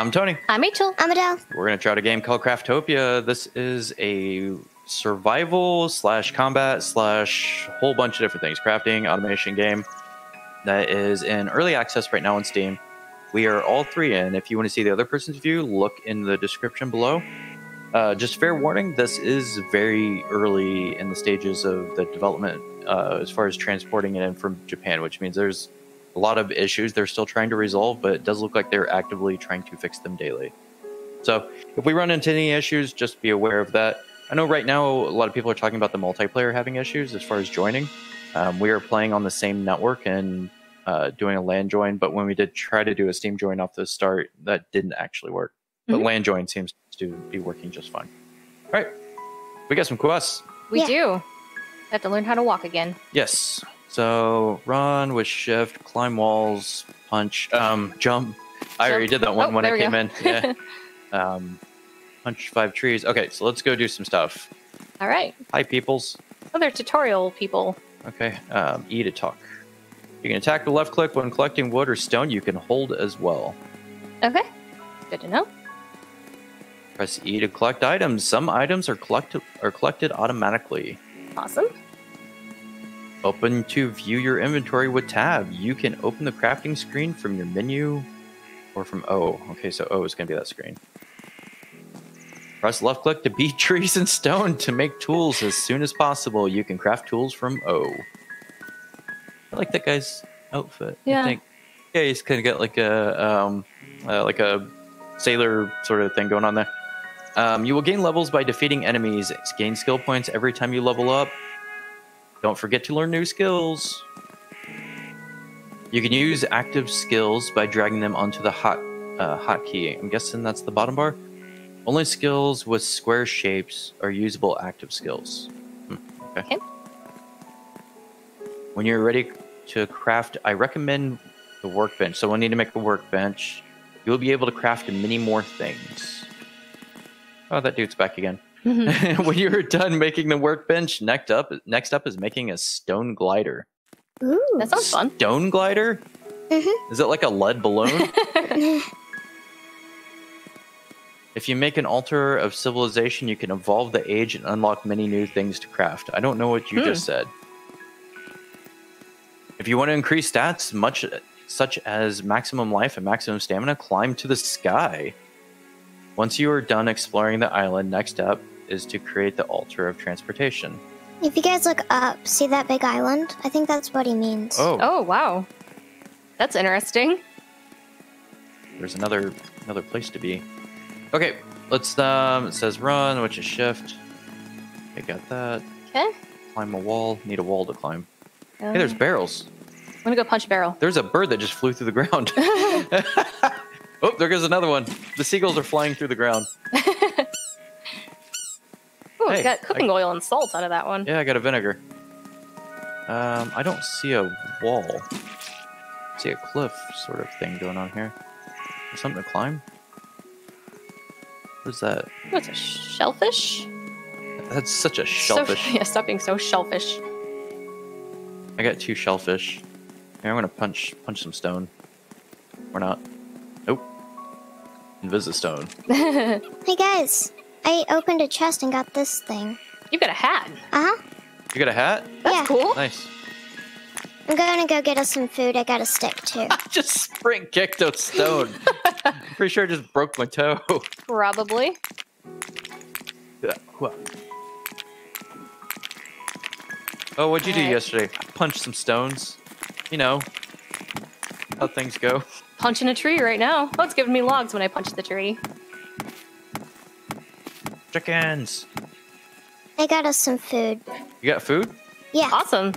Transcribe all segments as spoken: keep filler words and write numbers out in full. I'm Tony. I'm Rachel. I'm Adele. We're going to try out a game called Craftopia. This is a survival slash combat slash whole bunch of different things. Crafting, automation game that is in early access right now on Steam. We are all three in. If you want to see the other person's view, look in the description below. Uh, just fair warning, this is very early in the stages of the development uh, as far as transporting it in from Japan, which means there's a lot of issues they're still trying to resolve, but it does look like they're actively trying to fix them daily. So if we run into any issues, just be aware of that. I know right now a lot of people are talking about the multiplayer having issues as far as joining. Um, we are playing on the same network and uh, doing a LAN join, but when we did try to do a Steam join off the start, that didn't actually work. But mm-hmm. LAN join seems to be working just fine. All right, we got some quests. We yeah. do. I have to learn how to walk again. Yes. So run with shift, climb walls, punch, um, jump. jump. I already did that one oh, when I came go. in. Yeah. um, punch five trees. Okay, so let's go do some stuff. All right. Hi, peoples. Oh, they're tutorial people. Okay. Um, E to talk. You can attack with left click when collecting wood or stone. You can hold as well. Okay. Good to know. Press E to collect items. Some items are collect are collected automatically. Awesome. Open to view your inventory with tab. You can open the crafting screen from your menu or from O. Okay, so O is going to be that screen. Press left click to beat trees and stone to make tools as soon as possible. You can craft tools from O. I like that guy's outfit. Yeah. I think. Yeah, he's kind of got like a, um, uh, like a sailor sort of thing going on there. Um, you will gain levels by defeating enemies. Gain skill points every time you level up. Don't forget to learn new skills. You can use active skills by dragging them onto the hot uh, hotkey. I'm guessing that's the bottom bar. Only skills with square shapes are usable active skills. Hmm, okay. okay. When you're ready to craft, I recommend the workbench. So we'll need to make a workbench. You'll be able to craft many more things. Oh, that dude's back again. When you're done making the workbench, next up, next up is making a stone glider. Ooh, that sounds fun. Stone glider? Mm-hmm. Is it like a lead balloon? If you make an altar of civilization, you can evolve the age and unlock many new things to craft. I don't know what you hmm. just said. If you want to increase stats, much such as maximum life and maximum stamina, climb to the sky. Once you are done exploring the island, next up is to create the altar of transportation. If you guys look up, see that big island? I think that's what he means. Oh, oh wow. That's interesting. There's another another place to be. Okay, let's, um, it says run, which is shift. I got that. Okay. Climb a wall. Need a wall to climb. Um, hey, there's barrels. I'm gonna go punch a barrel. There's a bird that just flew through the ground. Oh, there goes another one. The seagulls are flying through the ground. Oh, hey, I got cooking I, oil and salt out of that one. Yeah, I got a vinegar. Um, I don't see a wall. I see a cliff sort of thing going on here. There's something to climb? What is that? Oh, it's a shellfish? That's such a shellfish. So, yeah, stop being so shellfish. I got two shellfish. Here, I'm gonna punch punch some stone. Or not. Nope. Invis a stone. Hey guys, I opened a chest and got this thing. You got a hat. Uh huh. You got a hat? That's yeah. cool. Nice. I'm gonna go get us some food. I got a stick too. I just spring kicked a stone. I'm pretty sure I just broke my toe. Probably. Oh, what'd you All do right. yesterday? Punch some stones. You know how things go. Punching a tree right now. Oh, it's giving me logs when I punch the tree. Chickens. I got us some food. You got food? Yeah. Awesome.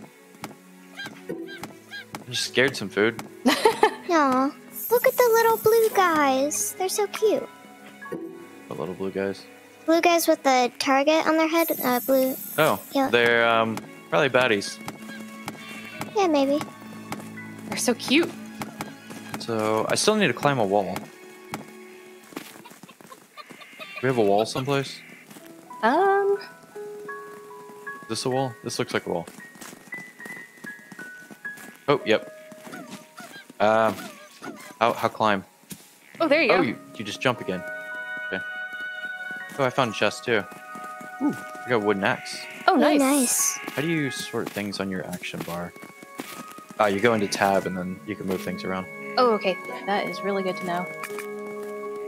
I just scared some food. Aw. Look at the little blue guys. They're so cute. The little blue guys? Blue guys with the target on their head. Uh, blue. Oh, yeah. They're um, probably baddies. Yeah, maybe. They're so cute. So, I still need to climb a wall. Do we have a wall someplace? Um. Is this a wall? This looks like a wall. Oh, yep. Um. Uh, how, how climb? Oh, there you oh, go. Oh, you, you just jump again. Okay. Oh, I found a chest too. Ooh, I got a wooden axe. Oh, nice. Oh, nice. How do you sort things on your action bar? Ah, uh, you go into tab and then you can move things around. Oh, okay. That is really good to know.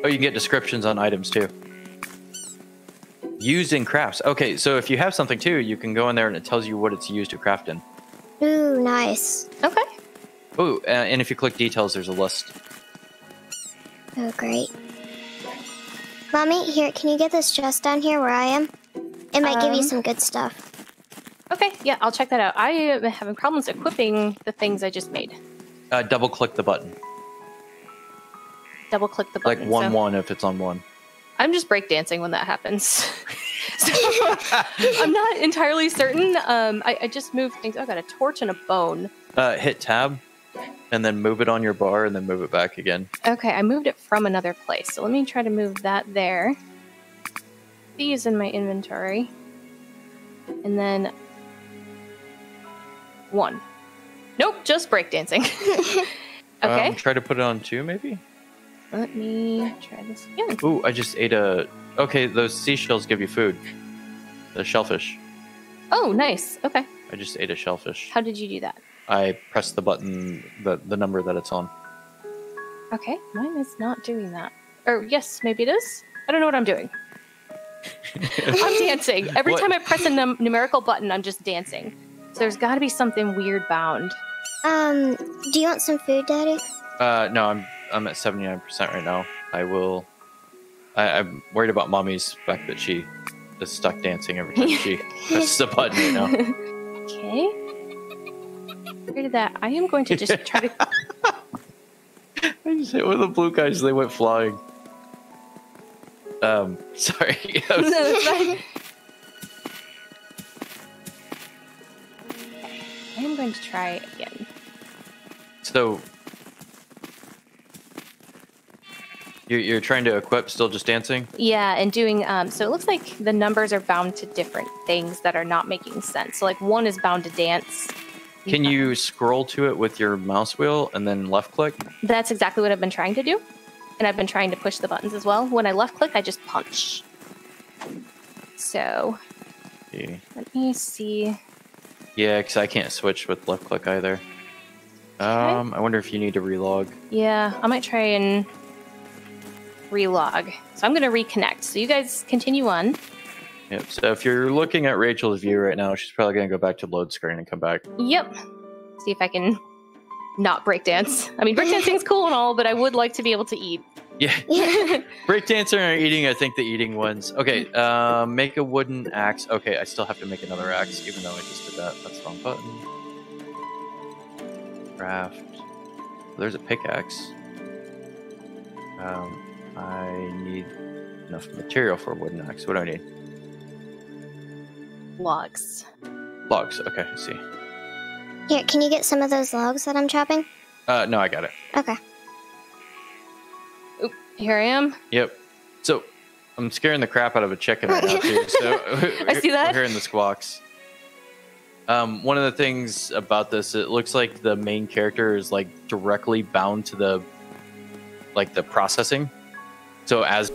Oh, you can get descriptions on items too. Used in crafts. Okay, so if you have something too, you can go in there and it tells you what it's used to craft in. Ooh, nice. Okay. Ooh, uh, and if you click details, there's a list. Oh, great. Mommy, here, can you get this chest down here where I am? It might um, give you some good stuff. Okay, yeah, I'll check that out. I am having problems equipping the things I just made. Uh, double click the button. Double click the button. Like one so. one if it's on one. I'm just breakdancing when that happens. So, I'm not entirely certain. Um, I, I just moved things. Oh, I got a torch and a bone. Uh, hit tab and then move it on your bar and then move it back again. Okay, I moved it from another place. So let me try to move that there. These in my inventory. And then one. Nope, just breakdancing. Okay. Um, try to put it on two, maybe? Let me try this again. Ooh, I just ate a... Okay, those seashells give you food. The shellfish. Oh, nice. Okay. I just ate a shellfish. How did you do that? I pressed the button, the, the number that it's on. Okay, mine is not doing that. Or yes, maybe it is. I don't know what I'm doing. I'm dancing. Every what? time I press a num numerical button, I'm just dancing. So there's got to be something weird bound. Um, do you want some food, Daddy? Uh, no, I'm... I'm at seventy-nine percent right now. I will... I, I'm worried about Mommy's fact that she is stuck dancing every time she presses the button right now. Okay. Where did that... I am going to just try to... I just hit one of the blue guys. They went flying. Um, sorry. Was... No, that's fine. Okay. I am going to try again. So... You're trying to equip, still just dancing? Yeah, and doing, um, so it looks like the numbers are bound to different things that are not making sense. So, like, one is bound to dance. Can yeah. you scroll to it with your mouse wheel and then left click? That's exactly what I've been trying to do. And I've been trying to push the buttons as well. When I left click, I just punch. So, yeah. Let me see. Yeah, because I can't switch with left click either. Um, I wonder if you need to relog. Yeah, I might try and... relog. So I'm going to reconnect. So you guys continue on. Yep. So if you're looking at Rachel's view right now, she's probably going to go back to load screen and come back. Yep. See if I can not breakdance. I mean, breakdancing's cool and all, but I would like to be able to eat. Yeah. Breakdancing or eating, I think the eating ones. Okay. Uh, make a wooden axe. Okay. I still have to make another axe, even though I just did that. That's the wrong button. Craft. There's a pickaxe. Um... I need enough material for a wooden axe. What do I need? Logs. Logs. Okay, I see. Here, can you get some of those logs that I'm chopping? Uh, no, I got it. Okay. Oop, here I am. Yep. So, I'm scaring the crap out of a chicken right now, too. So, I see that. We're hearing the squawks. Um, one of the things about this, it looks like the main character is, like, directly bound to the, like, the processing. So as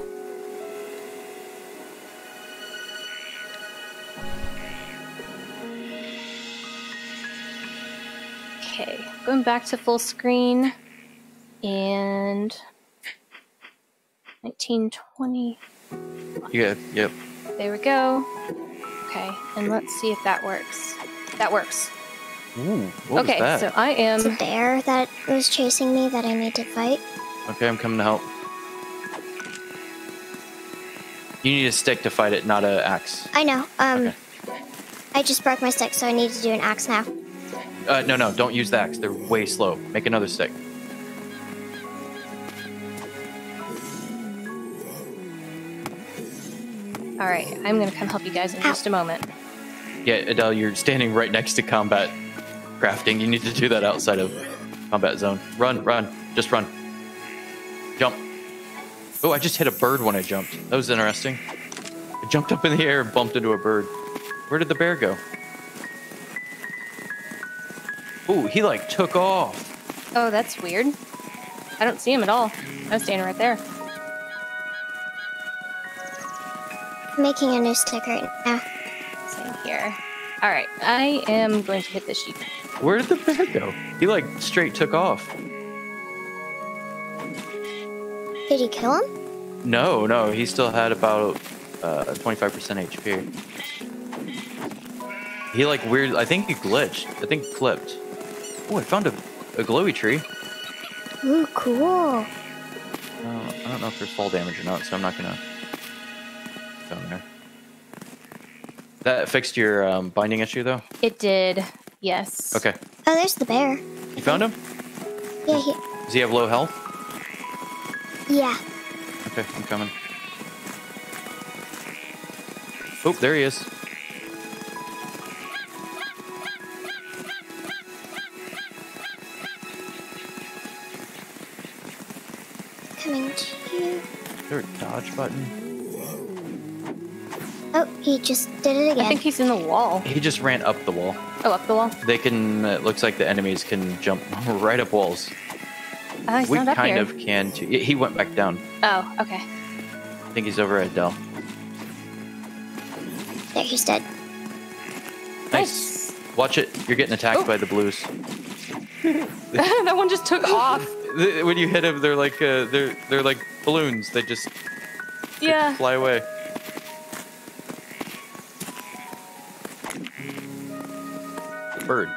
okay, going back to full screen and nineteen twenty. Yeah, yep. There we go. Okay, and let's see if that works. That works. Ooh, what okay, was that? So I am. It's a bear that was chasing me that I need to fight. Okay, I'm coming to help. You need a stick to fight it, not an axe. I know. Um, okay. I just broke my stick, so I need to do an axe now. Uh, no, no, don't use the axe. They're way slow. Make another stick. All right, I'm going to come help you guys in Ow. just a moment. Yeah, Adele, you're standing right next to combat crafting. You need to do that outside of combat zone. Run, run, just run. Jump. Oh, I just hit a bird when I jumped. That was interesting. I jumped up in the air and bumped into a bird. Where did the bear go? Ooh, he like took off. Oh, that's weird. I don't see him at all. I was standing right there. I'm making a new stick right now. Same here. Alright, I am going to hit the sheep. Where did the bear go? He, like, straight took off. Did he kill him? No, no, he still had about uh, twenty-five percent H P. He, like, weird... I think he glitched. I think he flipped. Oh, I found a, a glowy tree. Ooh, cool. Uh, I don't know if there's fall damage or not, so I'm not gonna... go down there. That fixed your um, binding issue, though? It did, yes. Okay. Oh, there's the bear. You found him? Yeah, he... Does he have low health? Yeah. Okay, I'm coming. Oh, there he is. Coming to you. Is there a dodge button? Oh, he just did it again. I think he's in the wall. He just ran up the wall. Oh, up the wall? They can, it looks like the enemies can jump right up walls. Oh, he's we not up kind here. of can too. He went back down. Oh, okay. I think he's over at Adele. There, he's dead. Nice. nice. Watch it. You're getting attacked oh. by the blues. That one just took off. When you hit them, they're like uh, they're they're like balloons. They just yeah just fly away. Bird.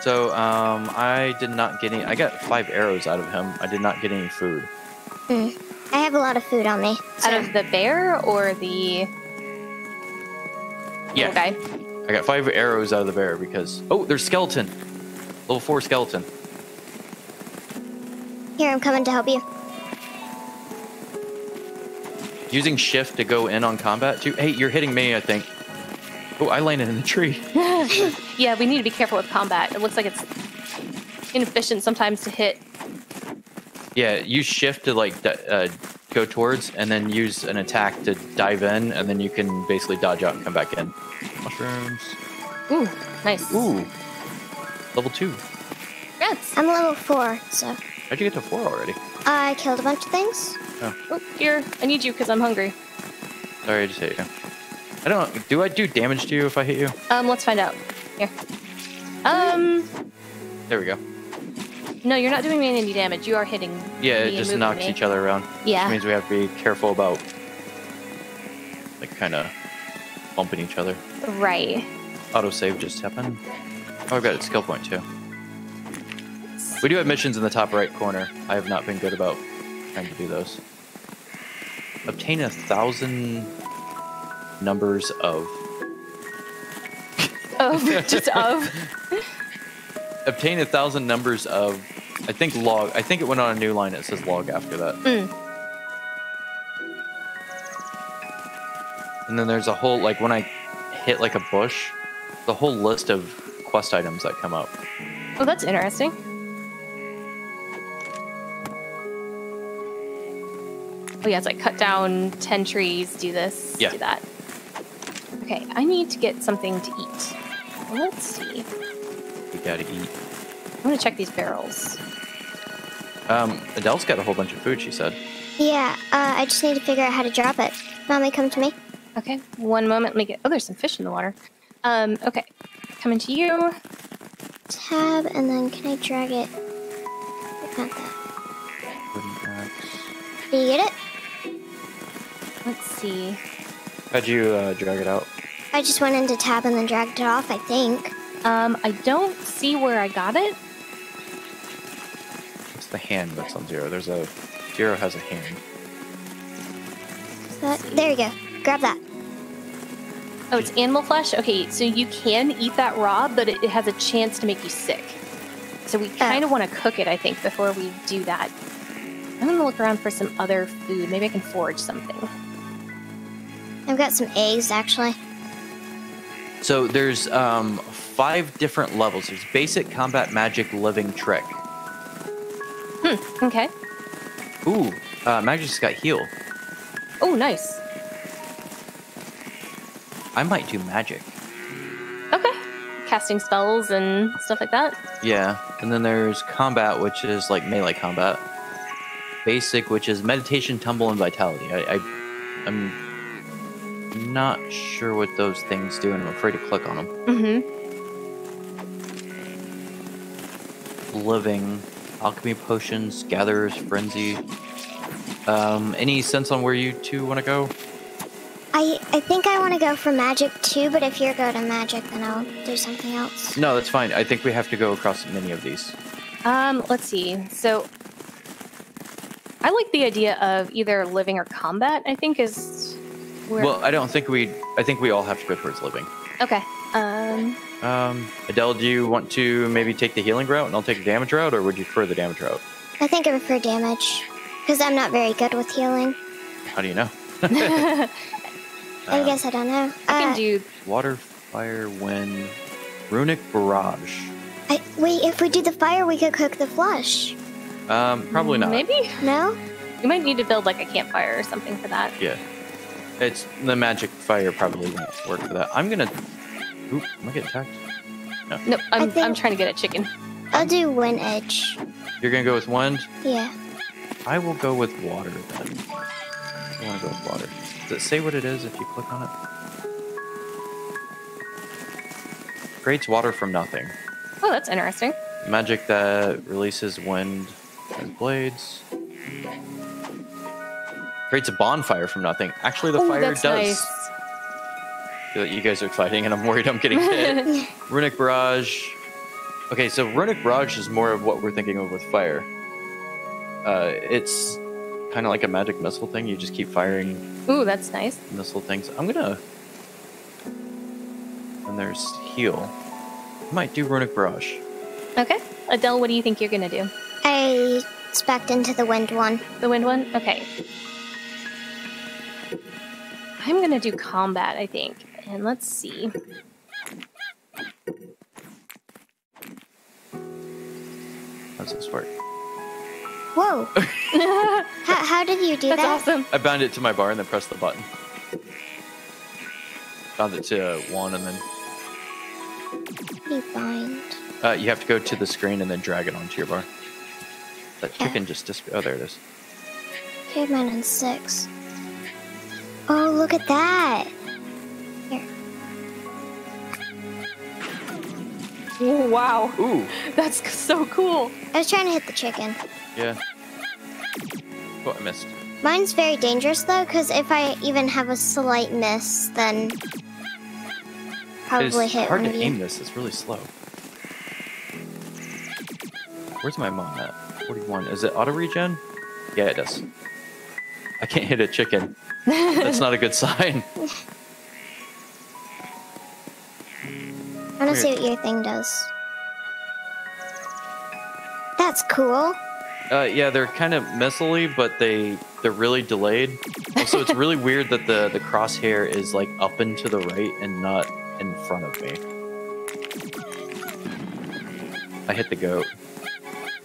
So um, I did not get any. I got five arrows out of him. I did not get any food. Mm. I have a lot of food on me. So. Out of the bear or the yeah. Okay. I got five arrows out of the bear because oh, there's skeleton. Level four skeleton. Here, I'm coming to help you. Using shift to go in on combat too. Hey, you're hitting me, I think. Oh, I landed in the tree. Yeah, we need to be careful with combat. It looks like it's inefficient sometimes to hit. Yeah, use shift to like uh, go towards and then use an attack to dive in and then you can basically dodge out and come back in. Mushrooms. Ooh, nice. Ooh, level two. Yes. I'm level four, so. How'd you get to four already? I killed a bunch of things. Oh, oh here. I need you because I'm hungry. Sorry, I just hit you. I don't... Do I do damage to you if I hit you? Um, let's find out. Here. Um... There we go. No, you're not doing me any damage. You are hitting Yeah, me it just knocks me. each other around. Yeah. Which means we have to be careful about... Like, kind of... bumping each other. Right. Autosave just happened. Oh, I've got a skill point, too. We do have missions in the top right corner. I have not been good about trying to do those. Obtain a thousand numbers of. Of just of. Obtain a thousand numbers of. I think log. I think it went on a new line. It says log after that. Mm. And then there's a whole like when I hit like a bush, the whole list of quest items that come up. Oh, that's interesting. Oh yeah, it's like cut down ten trees, do this, yeah. do that. Okay, I need to get something to eat. Let's see. We gotta eat. I'm gonna check these barrels. Um, Adele's got a whole bunch of food, she said. Yeah, uh, I just need to figure out how to drop it. Mommy, come to me. Okay, one moment, let me get... Oh, there's some fish in the water. Um, okay, coming to you. Tab, and then can I drag it? I got that. Do you get it? Let's see. How'd you uh, drag it out? I just went into tab and then dragged it off, I think. Um, I don't see where I got it. It's the hand that's on zero. There's a... Zero has a hand. That, there you go. Grab that. Oh, it's animal flesh? Okay, so you can eat that raw, but it, it has a chance to make you sick. So we kind of oh. want to cook it, I think, before we do that. I'm going to look around for some other food. Maybe I can forage something. I've got some eggs, actually. So there's um, five different levels. There's basic, combat, magic, living, trick. Hmm, okay. Ooh, uh, magic's got heal. Oh, nice. I might do magic. Okay. Casting spells and stuff like that? Yeah. And then there's combat, which is like melee combat. Basic, which is meditation, tumble, and vitality. I, I, I'm not sure what those things do, and I'm afraid to click on them. Mm-hmm. Living, alchemy potions, gatherers, frenzy. Um, any sense on where you two want to go? I, I think I want to go for magic too, but if you're good at magic, then I'll do something else. No, that's fine. I think we have to go across many of these. Um, let's see. So, I like the idea of either living or combat, I think is where... Well, I don't think we... I think we all have to go towards living. Okay. Um... Um, Adele, do you want to maybe take the healing route and I'll take the damage route, or would you prefer the damage route? I think I prefer damage, because I'm not very good with healing. How do you know? I um, guess I don't know. I uh, can do water, fire, wind, runic barrage. I, wait, if we do the fire, we could cook the flush. Um, probably not. Maybe? No? You might need to build like a campfire or something for that. Yeah. It's the magic fire probably won't work for that. I'm gonna... Oop, am I getting attacked? No. No, I'm, think... I'm trying to get a chicken. I'll do wind edge. You're gonna go with wind? Yeah. I will go with water then. I wanna go with water. Does it say what it is if you click on it? Creates water from nothing. Oh, that's interesting. Magic that releases wind and blades. Creates a bonfire from nothing. Actually, the oh, fire does. Nice. I feel like you guys are fighting, and I'm worried I'm getting hit. Runic barrage. Okay, so runic barrage is more of what we're thinking of with fire. Uh, it's kind of like a magic missile thing. You just keep firing. Ooh, that's nice. Missile things. I'm gonna. And there's heal. I might do runic barrage. Okay. Adele, what do you think you're going to do? I spec'd into the wind one. The wind one? Okay. I'm going to do combat, I think. And let's see. How's this work? Whoa. how, how did you do That's that? That's awesome. I bound it to my bar and then pressed the button. Bound it to one and then... You bind. Uh, you have to go to the screen and then drag it onto your bar. That chicken yeah. just disappeared. Oh, there it is. Here's mine on six. Oh, look at that. Here. Ooh, wow. Ooh. That's so cool. I was trying to hit the chicken. Yeah. Oh, I missed. Mine's very dangerous, though, because if I even have a slight miss, then probably hit one of you. It's hard to aim this. It's really slow. Where's my mom at? forty-one. Is it auto regen? Yeah, it does. I can't hit a chicken. That's not a good sign. I want to see what your thing does. That's cool. Uh, yeah, they're kind of missile-y, but they, they're really delayed. Also, it's really weird that the, the crosshair is like up and to the right and not in front of me. I hit the goat.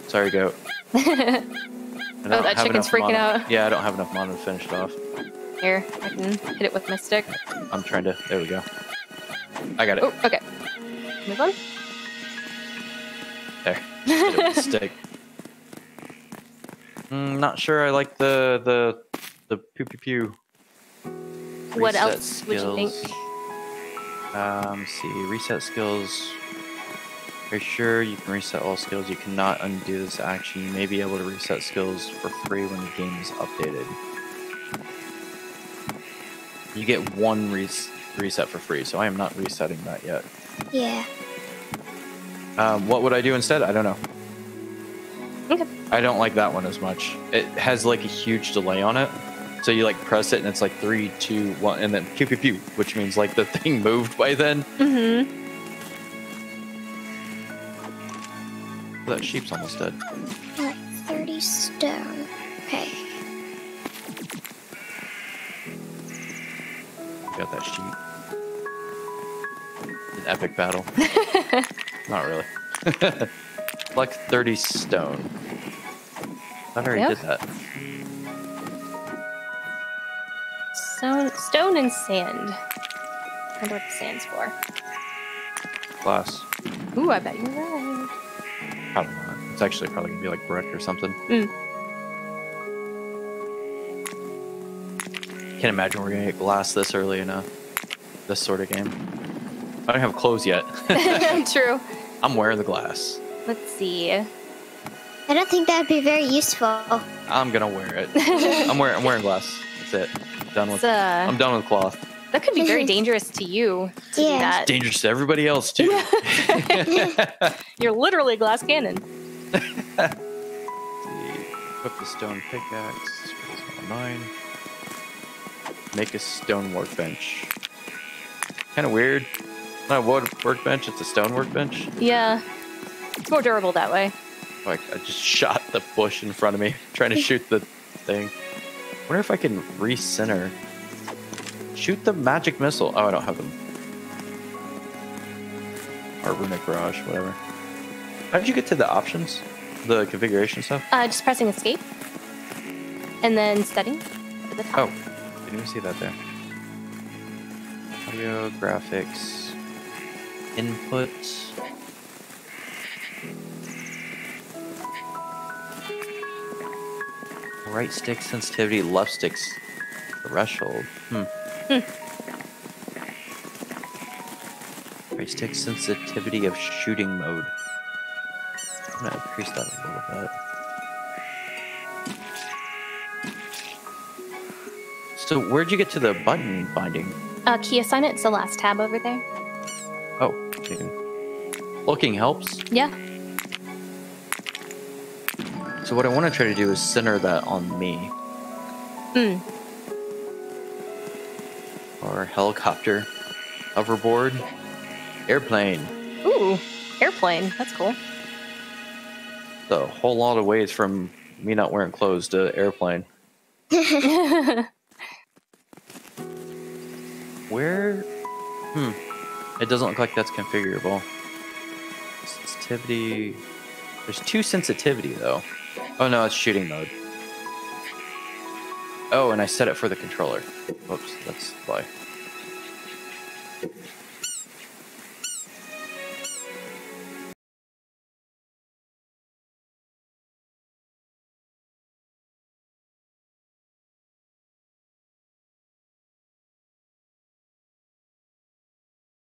Sorry, goat. Oh, that chicken's freaking mono. out. Yeah, I don't have enough mono to finish it off. Here, I can hit it with my stick. I'm trying to... There we go. I got it. Oh, okay. Move on. There. Hit it with the stick. Mm, not sure I like the... The... The pew-pew-pew. What else skills. would you think? Um, let's see. Reset skills... Are you sure you can reset all skills? You cannot undo this action. You may be able to reset skills for free when the game is updated. You get one res reset for free, so I am not resetting that yet. Yeah. Um, what would I do instead? I don't know. Okay. I don't like that one as much. It has like a huge delay on it. So you like press it and it's like three, two, one, and then pew, pew, pew, which means like the thing moved by then. Mm-hmm. That sheep's almost dead. Like thirty stone. Okay. Got that sheep. An epic battle. Not really. Like thirty stone. I already yep. did that. Stone, stone and sand. I wonder what the sand's for. Glass. Ooh, I bet you're right. I don't know. It's actually probably gonna be like brick or something. Mm. Can't imagine we're gonna get glass this early in a this sort of game. I don't have clothes yet. True. I'm wearing the glass. Let's see. I don't think that'd be very useful. I'm gonna wear it. I'm wearing I'm wearing glass. That's it. I'm done with. Uh, I'm done with cloth. That could be very dangerous to you. To yeah. Do that. It's dangerous to everybody else too. You're literally a glass cannon. Equip the stone pickaxe. Mine. Make a stone workbench. Kind of weird. Not a wood workbench. It's a stone workbench. Yeah. It's more durable that way. Like I just shot the bush in front of me, trying to shoot the thing. I wonder if I can recenter. Shoot the magic missile. Oh, I don't have them. Or runic barrage, whatever. How did you get to the options? The configuration stuff? Uh, just pressing escape. And then setting at the top. Oh, didn't even see that there. Audio, graphics, input. Right stick sensitivity, left stick threshold. Hmm. Hmm. Right stick sensitivity of shooting mode. I'm gonna increase that a little bit. So where'd you get to the button binding? Uh, key assignment. It's the last tab over there. Oh. Okay. Looking helps. Yeah. So what I want to try to do is center that on me. Mm. Or helicopter, hoverboard, airplane. Ooh, airplane. That's cool. The whole lot of ways from me not wearing clothes to airplane. Where? Hmm. It doesn't look like that's configurable. Sensitivity. There's two sensitivity though. Oh no, it's shooting mode. Oh, and I set it for the controller. Whoops, that's why.